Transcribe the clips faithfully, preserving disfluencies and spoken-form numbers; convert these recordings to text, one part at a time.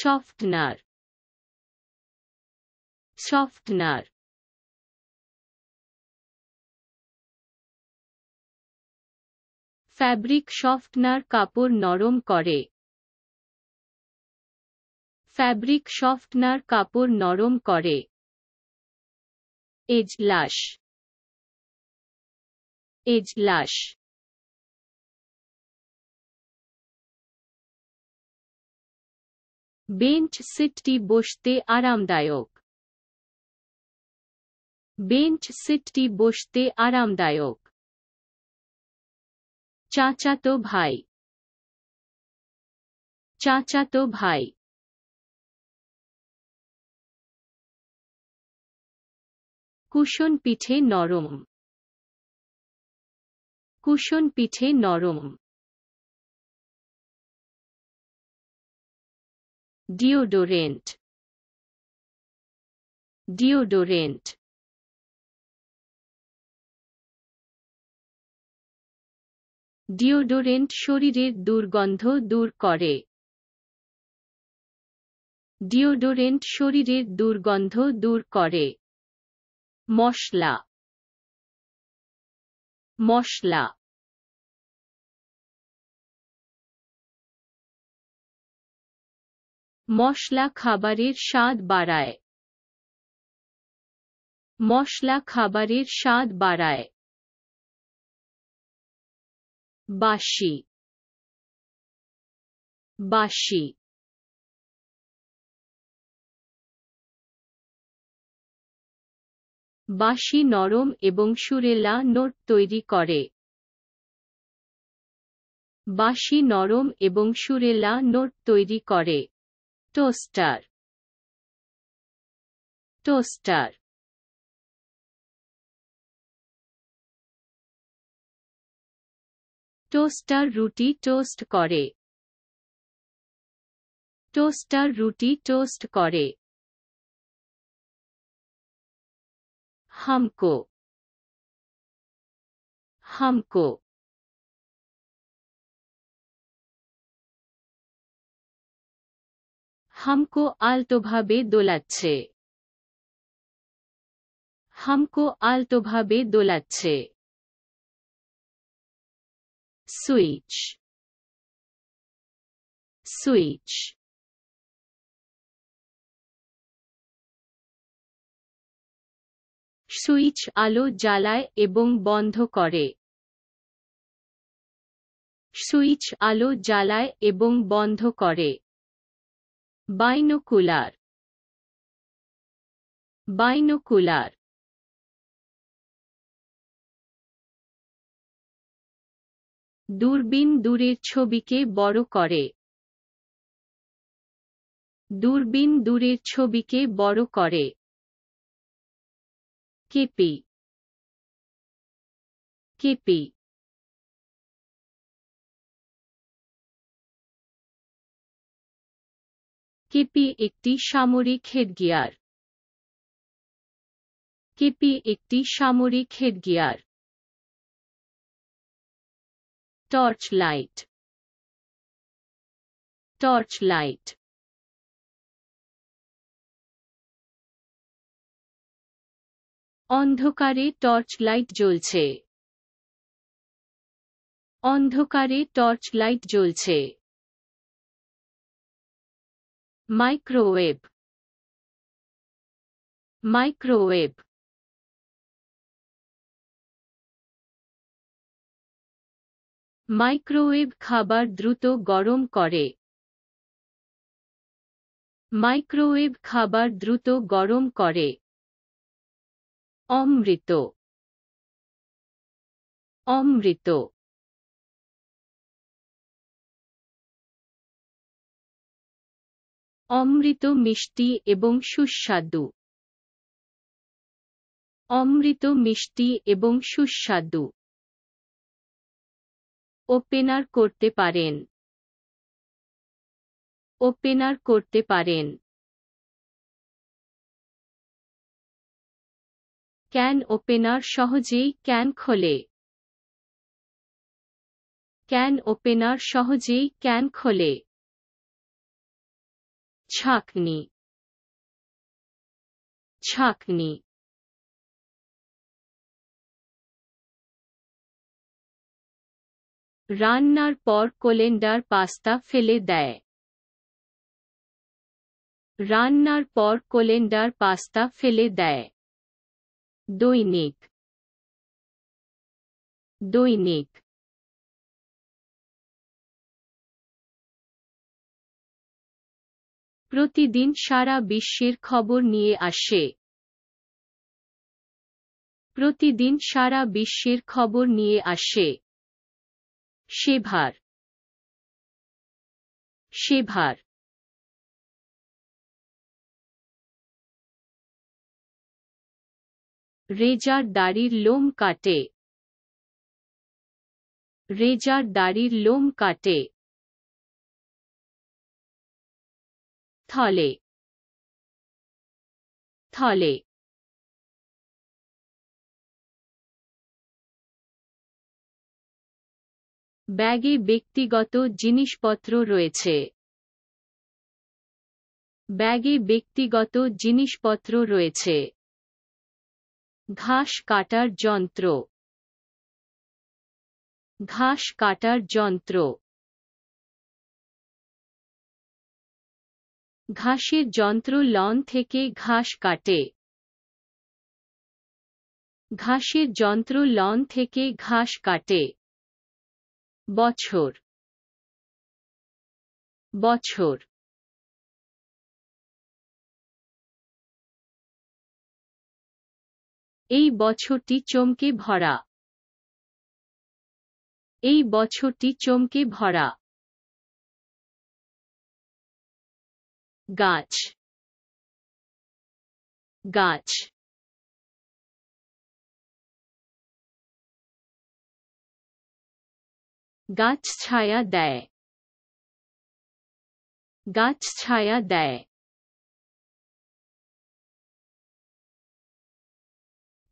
softener, softener, fabric softener কাপড় নরম করে, fabric softener কাপড় নরম করে, এজলাস, এজলাস, বেঞ্চ সিটটি বসতে আরামদায়ক, বেঞ্চ সিটটি বসতে আরামদায়ক, চাচাতো ভাই, চাচাতো ভাই, কুশন পিঠে নরম, কুশন পিঠে নরম, ডিওডোরেন্ট, ডিওডোরেন্ট, ডিওডোরেন্ট শরীরের দুর্গন্ধ দূর করে, ডিওডোরেন্ট শরীরের দুর্গন্ধ দূর করে, মশলা, মশলা, মশলা খাবারের স্বাদ বাড়ায়, মশলা খাবারের স্বাদ বাড়ায়, বাসি, বাসি, বাঁশি নরম এবং সুরেলা নোট তৈরি করে, বাঁশি নরম এবং সুরেলা নোট তৈরি করে, টোস্টার, টোস্টার, টোস্টার রুটি টোস্ট করে, টোস্টার রুটি টোস্ট করে, হামকো, হামকো, হামকো আলতোভাবে দোলাচ্ছে, হামকো আলতোভাবে দোলাচ্ছে, সুইচ, সুইচ, সুইচ আলো জ্বালায় এবং বন্ধ করে, সুইচ আলো জ্বালায় এবং বন্ধ করে, বাইনোকুলার, বাইনোকুলার, দূরবীন দূরের ছবিকে বড় করে, দূরবীন দূরের ছবিকে বড় করে, কেপি, কেপি, কেপি একটি সামরিক হেডগিয়ার, কেপি একটি সামরিক headgear, torch light, torch light, অন্ধকারে টর্চ লাইট জ্বলছে, অন্ধকারে টর্চ লাইট জ্বলছে, মাইক্রোওয়েভ, মাইক্রোওয়েভ, মাইক্রোওয়েভ খাবার দ্রুত গরম করে, মাইক্রোওয়েভ খাবার দ্রুত গরম করে, অমৃত, অমৃত, অমৃত মিষ্টি এবং সুস্বাদু, অমৃত মিষ্টি এবং সুস্বাদু, ওপেনার করতে পারেন, ওপেনার করতে পারেন, ক্যান ওপেনার সহজেই ক্যান খোলে, ক্যান ওপেনার সহজেই ক্যান খোলে, Chakni, Chakni. রান্নার পর কোলেন্ডার পাস্তা ফেলে দেয়। রান্নার পর কোলেন্ডার পাস্তা ফেলে দেয়। দৈনিক, দৈনিক। প্রতিদিন সারা বিশ্বের খবর নিয়ে আসে। প্রতিদিন সারা বিশ্বের খবর নিয়ে আসে। সেভার, সেভার। রেজার দাড়ির লোম কাটে। রেজার দাড়ির লোম কাটে। থলে, থলে। ব্যাগে ব্যক্তিগত জিনিসপত্র রয়েছে। ব্যাগে ব্যক্তিগত জিনিসপত্র রয়েছে। ঘাস কাটার যন্ত্র, ঘাস কাটার যন্ত্র। ঘাসের যন্ত্র লন থেকে ঘাস কাটে। ঘাসের যন্ত্র লন থেকে ঘাস কাটে। বছর, বছর। এই বছরটি চমকে ভরা। এই বছরটি চমকে ভরা। গাছ, গাছ। গাছ ছায়া দেয়। গাছ ছায়া দেয়।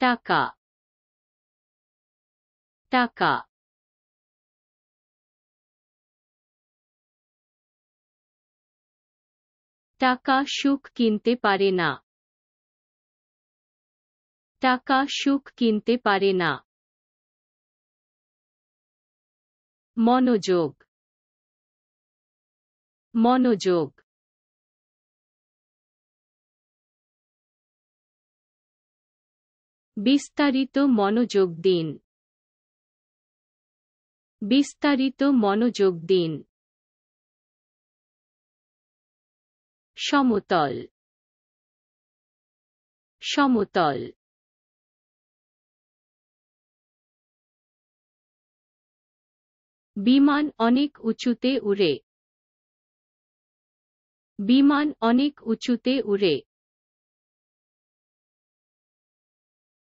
টাকা, টাকা। টাকা সুখ কিনতে পারে না। টাকা সুখ কিনতে পারে না। মনোযোগ, মনোযোগ। বিস্তারিত মনোযোগ দিন। বিস্তারিত মনোযোগ দিন। সমতল, সমতল। বিমান অনেক উঁচুতে উড়ে। বিমান অনেক উঁচুতে উড়ে।